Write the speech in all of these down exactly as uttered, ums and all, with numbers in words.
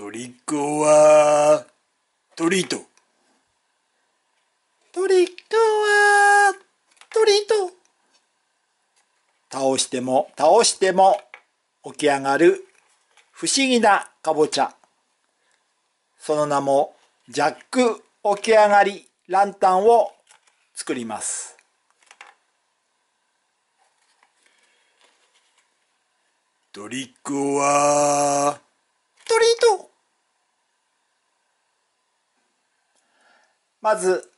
トリコはトリート。トリコはトリート。倒しても倒しても起き上がる不思議なかぼちゃ。その名もジャック起き上がりランタンを作ります。トリックはトリート。まず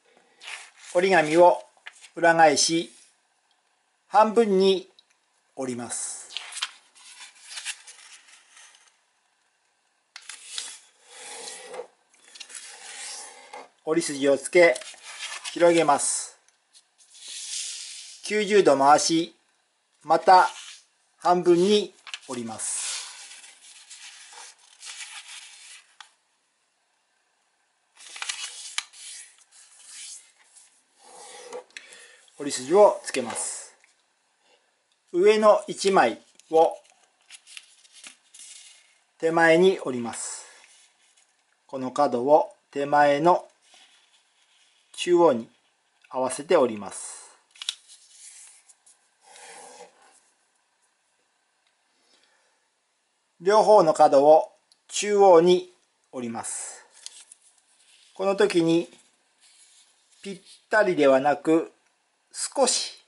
折り紙を裏返し半分に折ります。折り筋をつけ広げます。きゅうじゅうど回し、また半分に折ります。折り筋をつけます。上のいちまいを手前に折ります。この角を手前の中央に合わせて折ります。両方の角を中央に折ります。この時にぴったりではなく、少し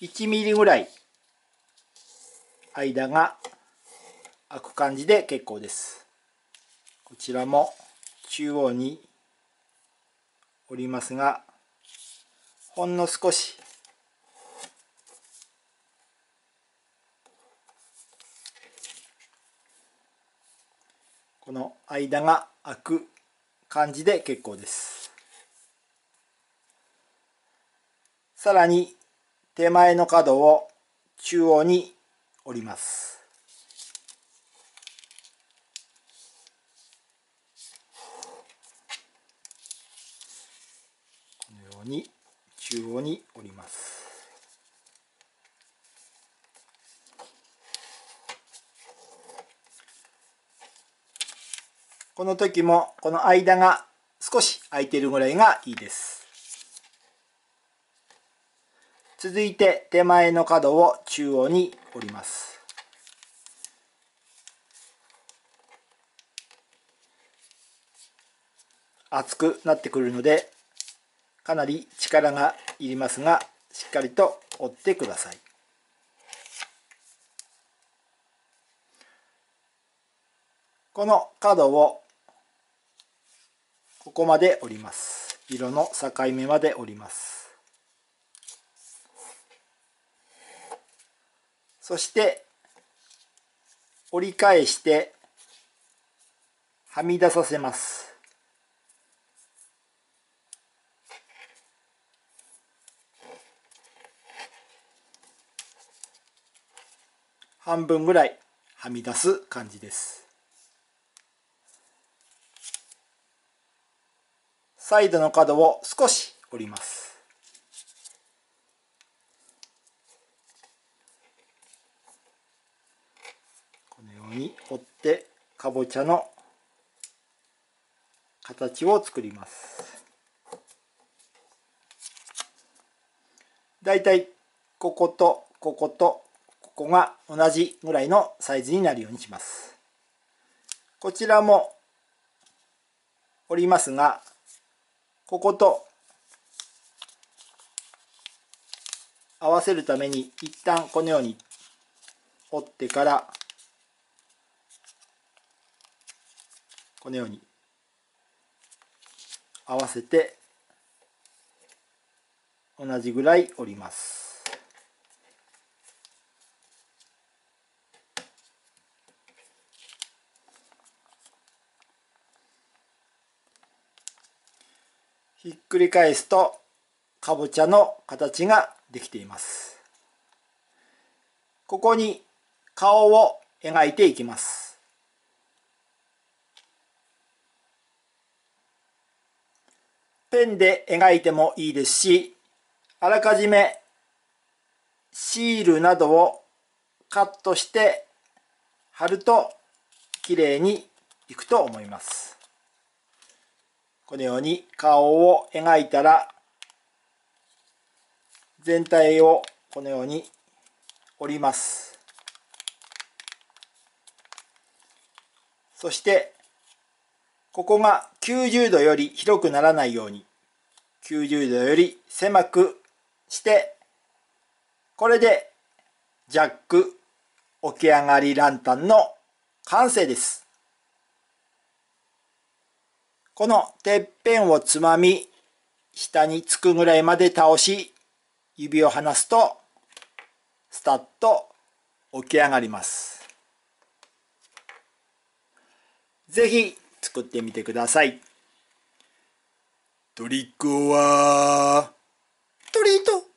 いちミリぐらい間が空く感じで結構です。こちらも中央に折りますが、ほんの少しこの間が空く感じで結構です。さらに手前の角を中央に折ります。このように中央に折ります。この時もこの間が少し空いているぐらいがいいです。続いて手前の角を中央に折ります。厚くなってくるのでかなり力がいりますが、しっかりと折ってください。この角をここまで折ります。色の境目まで折ります。そして折り返してはみ出させます。半分ぐらいはみ出す感じです。サイドの角を少し折ります。に折ってかぼちゃの形を作ります。だいたいこことこことここが同じぐらいのサイズになるようにします。こちらも折りますが、ここと合わせるために一旦このように折ってからこのように合わせて同じぐらい折ります。ひっくり返すとかぼちゃの形ができています。ここに顔を描いていきます。ペンで描いてもいいですし、あらかじめシールなどをカットして貼るときれいにいくと思います。このように顔を描いたら全体をこのように折ります。そしてここがきゅうじゅうどより広くならないようにきゅうじゅうどより狭くしてこれでジャック起き上がりランタンの完成です。このてっぺんをつまみ下につくぐらいまで倒し指を離すとスタッと起き上がります。ぜひ作ってみてください。トリックはトリート。